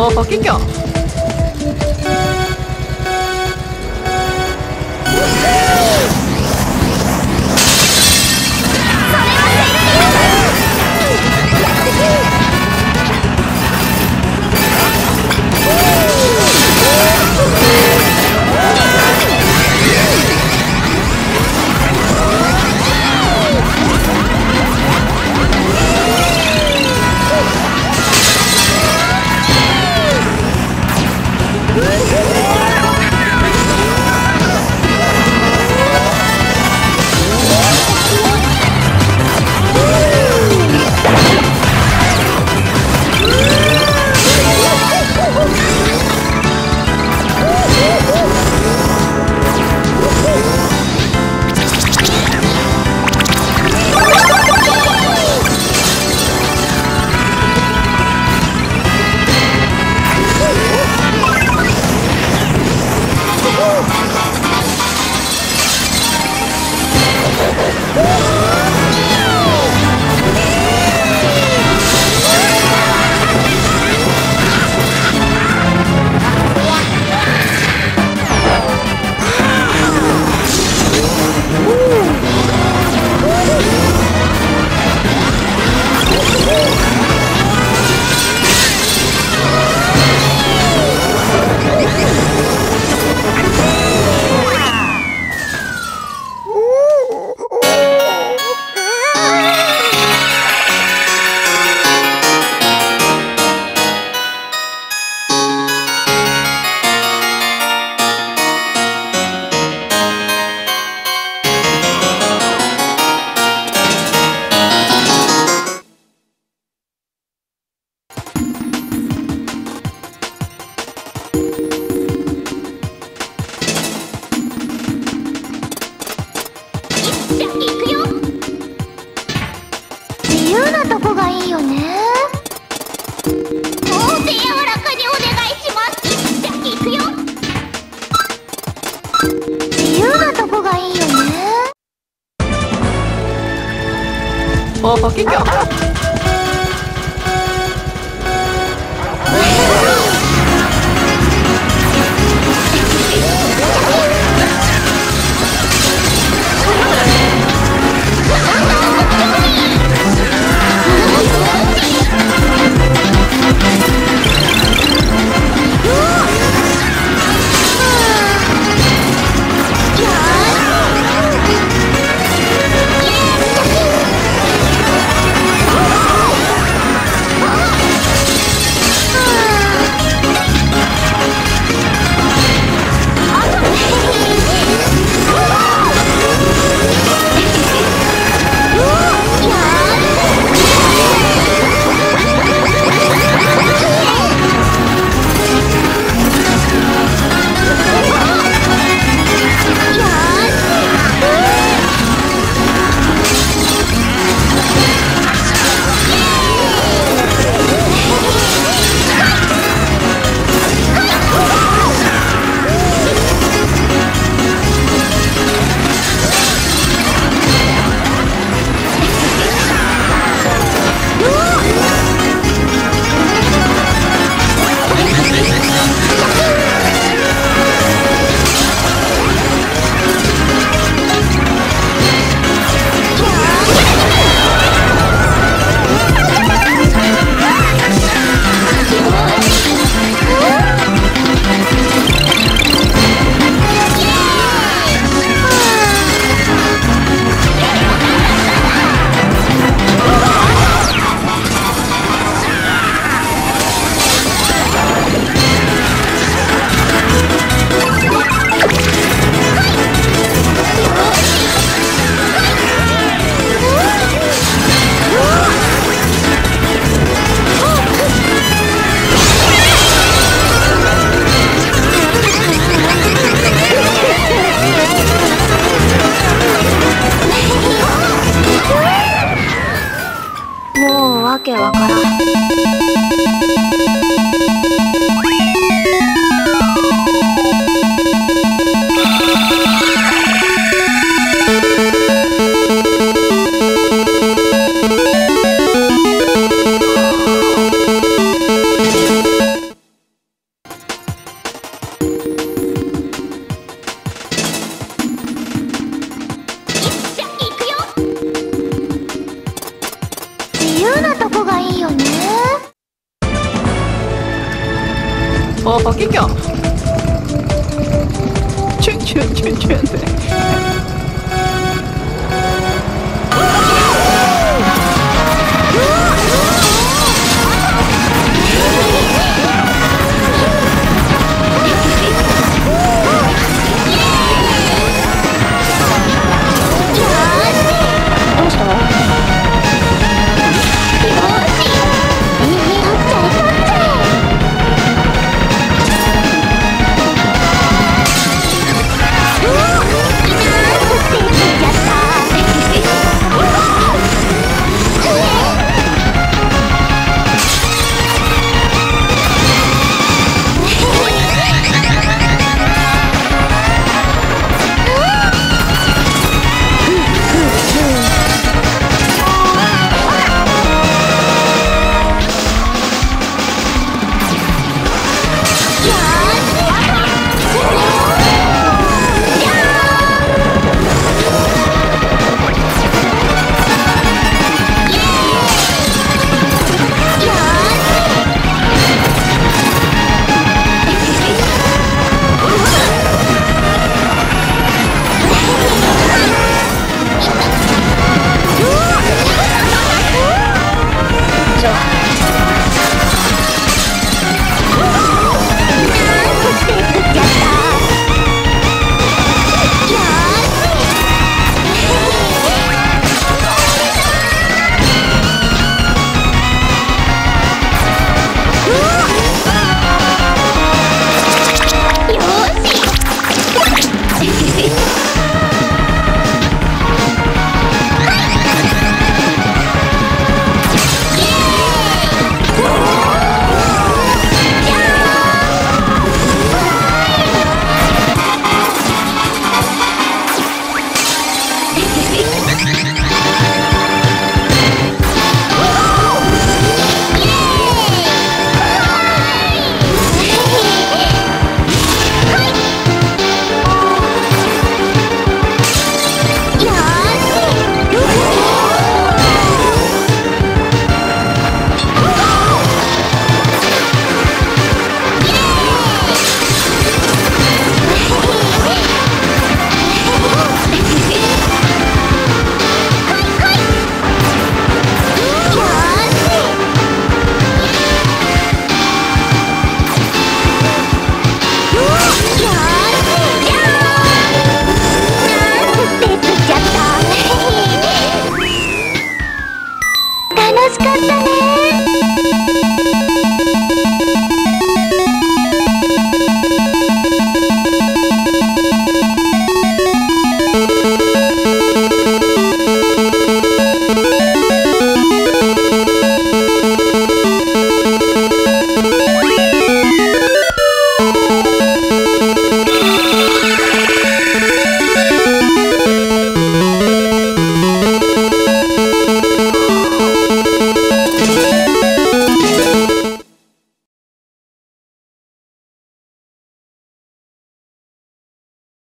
뭐 벗긴겨? 自由なとこがいいよね。おお、ポキキョン。チュンチュンチュンチュンって。楽しかったね。